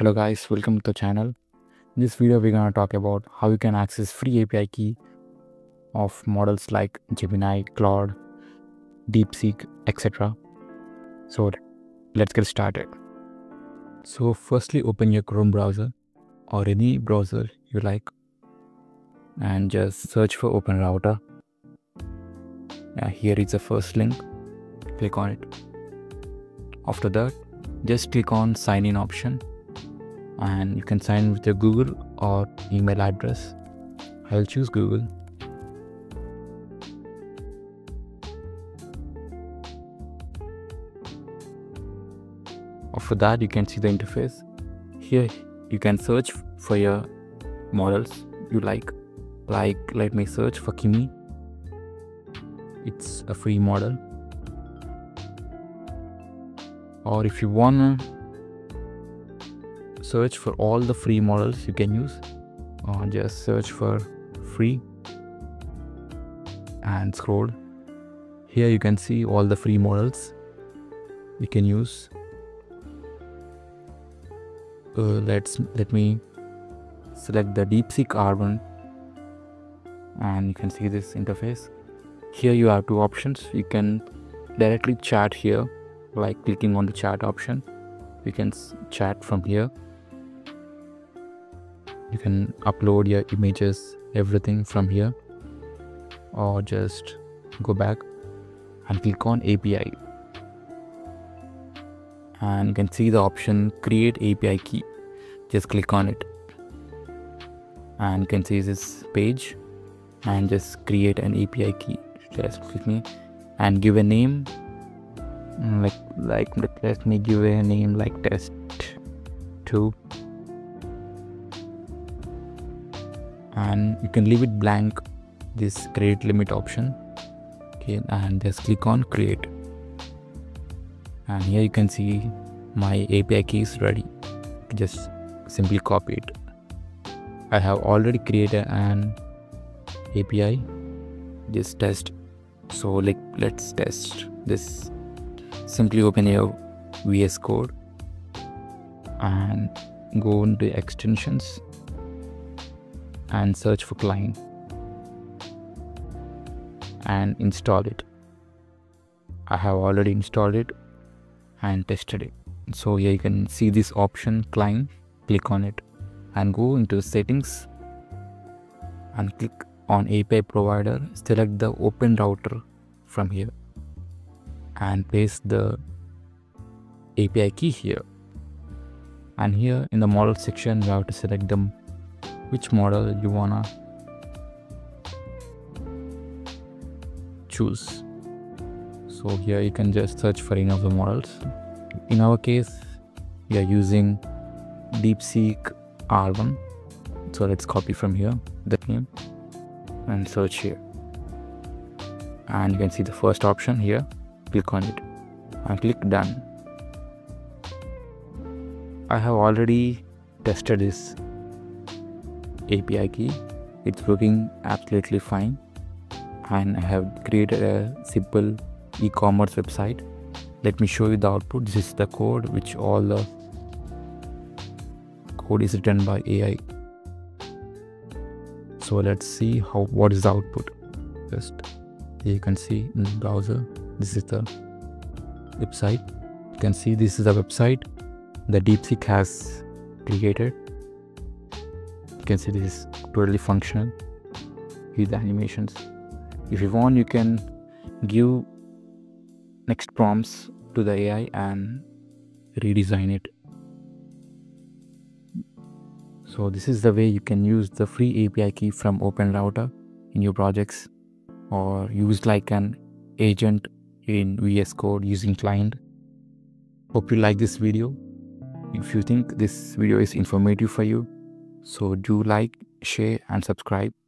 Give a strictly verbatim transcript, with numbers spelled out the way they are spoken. Hello guys, welcome to the channel. In this video we're gonna talk about how you can access free A P I key of models like Gemini, Claude, DeepSeek, et cetera. So let's get started. So firstly, open your Chrome browser or any browser you like and just search for OpenRouter. Yeah, here is the first link. Click on it. After that, just click on sign in option. And you can sign with your Google or email address. I'll choose Google. After that, you can see the interface. Here you can search for your models you like. Like, let me search for Kimi. It's a free model. Or if you wanna search for all the free models you can use, or just search for free and scroll. Here you can see all the free models you can use. uh, let's let me select the DeepSeek R one, and you can see this interface. Here you have two options. You can directly chat here, like clicking on the chat option. You can chat from here. You can upload your images, everything from here, or just go back and click on A P I, and you can see the option create A P I key. Just click on it and you can see this page, and just create an A P I key. Just click me and give a name, like like let me give a name like test two. And you can leave it blank, this create limit option. Okay, and just click on create, and here you can see my A P I key is ready. Just simply copy it. I have already created an A P I, just test. So like let's test this. Simply open your V S Code and go into extensions and search for client and install it. I have already installed it and tested it. So here you can see this option client. Click on it and go into settings and click on A P I provider. Select the OpenRouter from here and place the A P I key here. And here in the model section, you have to select them which model you wanna choose. So here you can just search for any of the models. In our case, we are using DeepSeek R one. So let's copy from here the name and search here. And you can see the first option here. Click on it and click done. I have already tested this A P I key. It's working absolutely fine, and I have created a simple e-commerce website. Let me show you the output. This is the code, which all the code is written by A I. So let's see how what is the output. Just here you can see in the browser. This is the website. You can see this is the website that DeepSeek has created. You can see this is totally functional. Here are the animations. If you want, you can give next prompts to the A I and redesign it. So this is the way you can use the free A P I key from OpenRouter in your projects, or use like an agent in V S Code using client. Hope you like this video. If you think this video is informative for you, so do like, share and subscribe.